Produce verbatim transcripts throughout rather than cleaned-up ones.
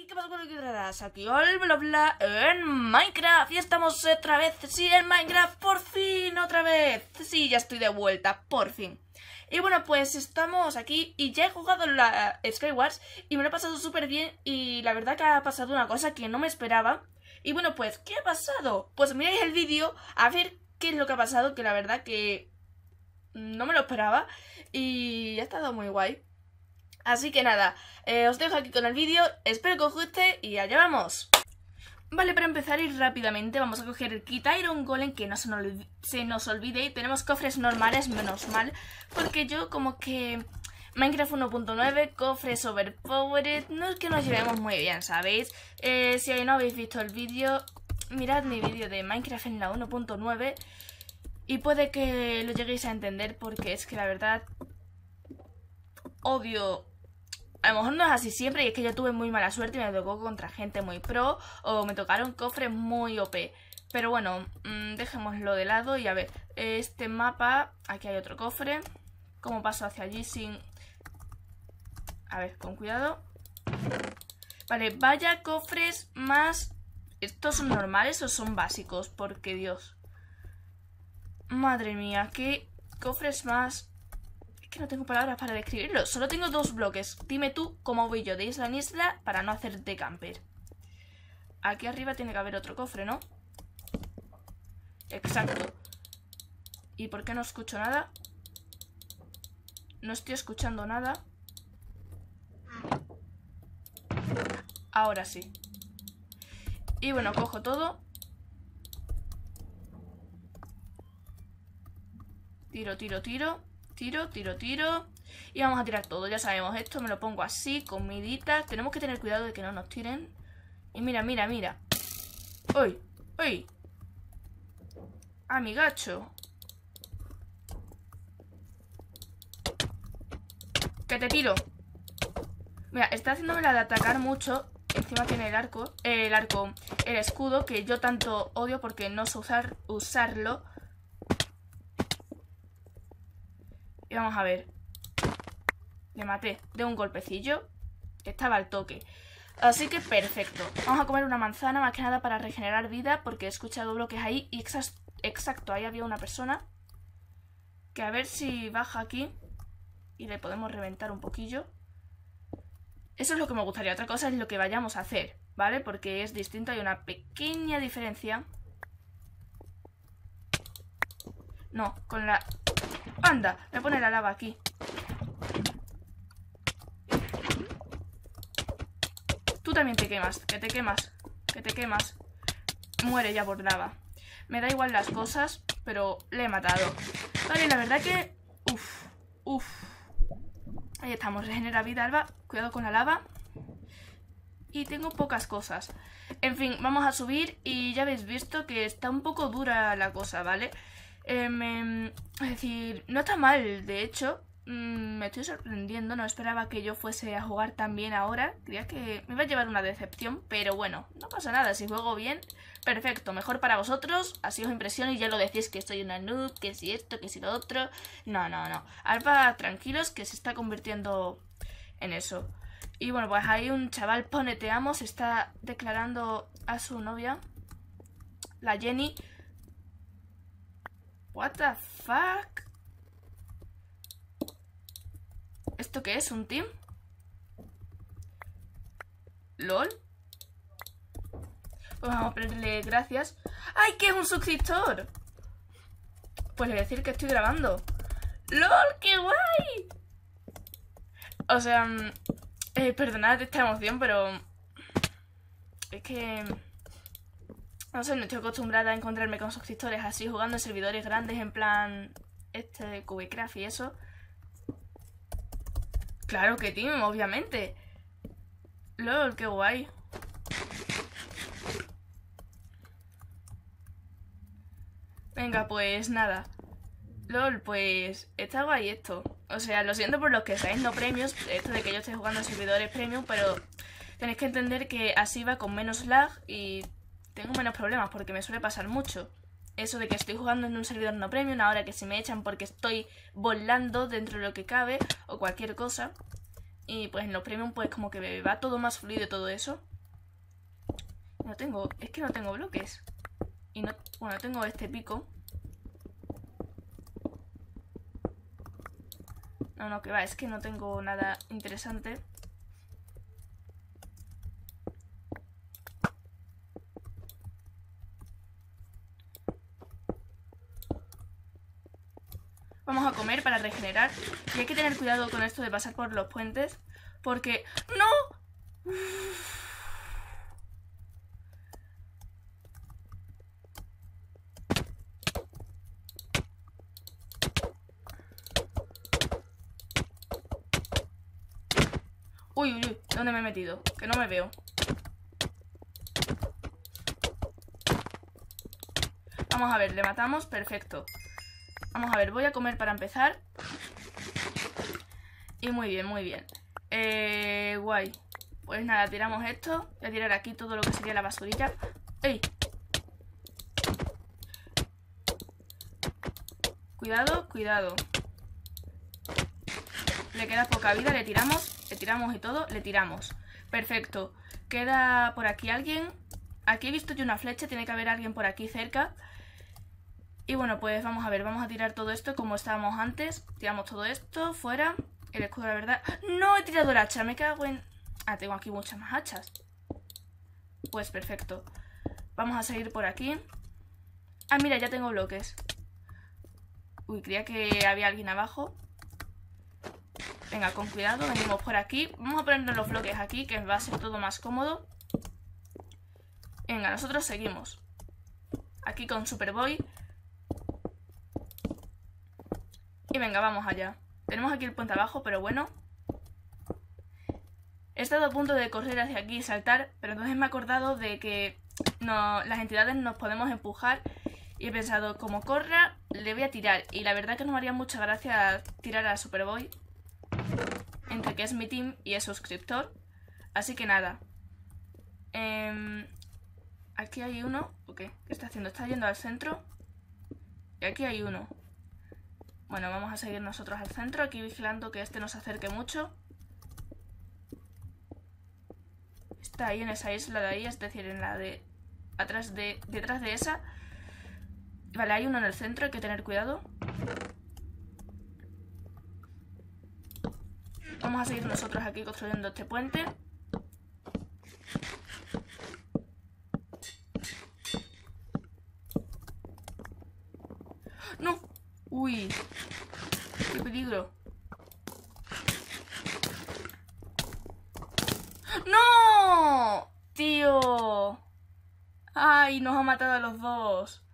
Hey, ¿qué pasa con el aquí? Hola, bla bla, en Minecraft. Y estamos otra vez, sí, en Minecraft, por fin, otra vez. Sí, ya estoy de vuelta, por fin. Y bueno, pues estamos aquí y ya he jugado la Skywars y me lo he pasado súper bien. Y la verdad que ha pasado una cosa que no me esperaba. Y bueno, pues, ¿qué ha pasado? Pues miráis el vídeo a ver qué es lo que ha pasado, que la verdad que no me lo esperaba. Y ha estado muy guay. Así que nada, eh, os dejo aquí con el vídeo, espero que os guste y allá vamos. Vale, para empezar y rápidamente vamos a coger el kit Iron Golem, que no se nos, se nos olvide. Y tenemos cofres normales, menos mal, porque yo como que Minecraft uno punto nueve, cofres overpowered, no es que nos llevemos muy bien, ¿sabéis? Eh, si ahí no habéis visto el vídeo, mirad mi vídeo de Minecraft en la uno punto nueve y puede que lo lleguéis a entender, porque es que la verdad odio. A lo mejor no es así siempre, y es que yo tuve muy mala suerte y me tocó contra gente muy pro o me tocaron cofres muy O P. Pero bueno, mmm, dejémoslo de lado y a ver, este mapa, aquí hay otro cofre. ¿Cómo paso hacia allí sin...? A ver, con cuidado. Vale, vaya cofres más... ¿Estos son normales o son básicos? Porque Dios. Madre mía, qué cofres más... que no tengo palabras para describirlo. Solo tengo dos bloques. Dime tú cómo voy yo de isla en isla para no hacerte camper. Aquí arriba tiene que haber otro cofre, ¿no? Exacto. ¿Y por qué no escucho nada? No estoy escuchando nada. Ahora sí. Y bueno, cojo todo. Tiro, tiro, tiro. Tiro, tiro, tiro. Y vamos a tirar todo, ya sabemos esto. Me lo pongo así, comidita. Tenemos que tener cuidado de que no nos tiren. Y mira, mira, mira. ¡Uy! ¡Uy! ¡Amigacho! ¡Que te tiro! Mira, está haciéndome la de atacar mucho. Encima tiene el arco, eh, el arco, el escudo, que yo tanto odio porque no sé usar, usarlo. Y vamos a ver. Le maté de un golpecillo. Estaba al toque. Así que perfecto. Vamos a comer una manzana, más que nada para regenerar vida, porque he escuchado bloques ahí. Y exacto, ahí había una persona. Que a ver si baja aquí y le podemos reventar un poquillo. Eso es lo que me gustaría. Otra cosa es lo que vayamos a hacer, ¿vale? Porque es distinto, hay una pequeña diferencia. No, con la... ¡Anda! Me pone la lava aquí. Tú también te quemas, que te quemas, que te quemas. Muere ya por lava. Me da igual las cosas, pero le he matado. Vale, la verdad que... Uf, uf. Ahí estamos, regenera vida, Alba. Cuidado con la lava. Y tengo pocas cosas. En fin, vamos a subir y ya habéis visto que está un poco dura la cosa, ¿vale? Um, um, es decir, no está mal, de hecho, um, me estoy sorprendiendo, no esperaba que yo fuese a jugar tan bien ahora, creía que me iba a llevar una decepción, pero bueno, no pasa nada, si juego bien, perfecto, mejor para vosotros, así os impresiono y ya lo decís que soy una noob, que si esto, que si lo otro, no, no, no, Alba, tranquilos que se está convirtiendo en eso. Y bueno, pues ahí un chaval pone te amo, se está declarando a su novia, la Jenny. What the fuck? ¿Esto qué es? ¿Un team? ¿Lol? Pues vamos a ponerle gracias. ¡Ay, que es un suscriptor! Pues le voy a decir que estoy grabando. ¡Lol, qué guay! O sea, eh, perdonad esta emoción, pero... Es que... No sé, no estoy acostumbrada a encontrarme con suscriptores así jugando en servidores grandes en plan este de Cubecraft y eso. Claro que team, obviamente. LOL, qué guay. Venga, pues nada. LOL, pues está guay esto. O sea, lo siento por los que seáis no premios, esto de que yo esté jugando en servidores premium, pero tenéis que entender que así va con menos lag y... Tengo menos problemas porque me suele pasar mucho. Eso de que estoy jugando en un servidor no premium, ahora que si me echan porque estoy volando dentro de lo que cabe o cualquier cosa. Y pues en los premium pues como que va todo más fluido y todo eso. No tengo, es que no tengo bloques. Y no, bueno, tengo este pico. No, no, que va, es que no tengo nada interesante. Vamos a comer para regenerar. Y hay que tener cuidado con esto de pasar por los puentes, porque... ¡No! Uy, uy, uy, ¿dónde me he metido? Que no me veo. Vamos a ver, le matamos, perfecto. Vamos a ver, voy a comer para empezar. Y muy bien, muy bien. Eh, guay. Pues nada, tiramos esto. Voy a tirar aquí todo lo que sería la basurilla. ¡Ey! Cuidado, cuidado. Le queda poca vida, le tiramos, le tiramos y todo, le tiramos. Perfecto. Queda por aquí alguien. Aquí he visto yo una flecha, tiene que haber alguien por aquí cerca. Y bueno, pues vamos a ver, vamos a tirar todo esto como estábamos antes. Tiramos todo esto, fuera. El escudo, la verdad... ¡No! He tirado el hacha, me cago en... Ah, tengo aquí muchas más hachas. Pues perfecto. Vamos a seguir por aquí. Ah, mira, ya tengo bloques. Uy, creía que había alguien abajo. Venga, con cuidado, venimos por aquí. Vamos a ponernos los bloques aquí, que va a ser todo más cómodo. Venga, nosotros seguimos. Aquí con Superboy. Y venga, vamos allá. Tenemos aquí el puente abajo, pero bueno. He estado a punto de correr hacia aquí y saltar, pero entonces me he acordado de que no, las entidades nos podemos empujar. Y he pensado, como corra, le voy a tirar. Y la verdad que no me haría mucha gracia tirar a Superboy, entre que es mi team y es suscriptor. Así que nada. eh, Aquí hay uno. Okay. ¿Qué está haciendo? Está yendo al centro. Y aquí hay uno. Bueno, vamos a seguir nosotros al centro, aquí vigilando que este no se acerque mucho. Está ahí en esa isla de ahí, es decir, en la de... atrás de... detrás de esa. Vale, hay uno en el centro, hay que tener cuidado. Vamos a seguir nosotros aquí construyendo este puente. ¡No! ¡Uy! ¡Qué peligro! ¡No! ¡Tío! ¡Ay! Nos ha matado a los dos.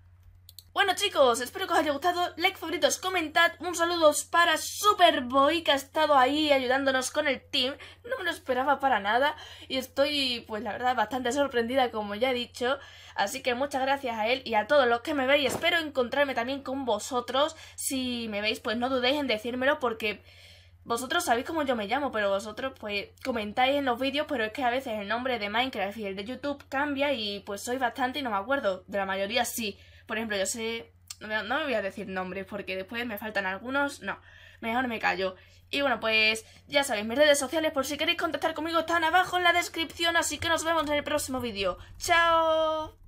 Bueno chicos, espero que os haya gustado. Like, favoritos, comentad. Un saludo para Superboy, que ha estado ahí ayudándonos con el team. No me lo esperaba para nada. Y estoy, pues la verdad, bastante sorprendida, como ya he dicho. Así que muchas gracias a él y a todos los que me veis. Espero encontrarme también con vosotros. Si me veis, pues no dudéis en decírmelo, porque vosotros sabéis cómo yo me llamo, pero vosotros pues comentáis en los vídeos, pero es que a veces el nombre de Minecraft y el de YouTube cambia y pues soy bastante y no me acuerdo. De la mayoría sí. Por ejemplo, yo sé... No, no me voy a decir nombres porque después me faltan algunos. No, mejor me callo. Y bueno, pues ya sabéis, mis redes sociales por si queréis contactar conmigo están abajo en la descripción. Así que nos vemos en el próximo vídeo. ¡Chao!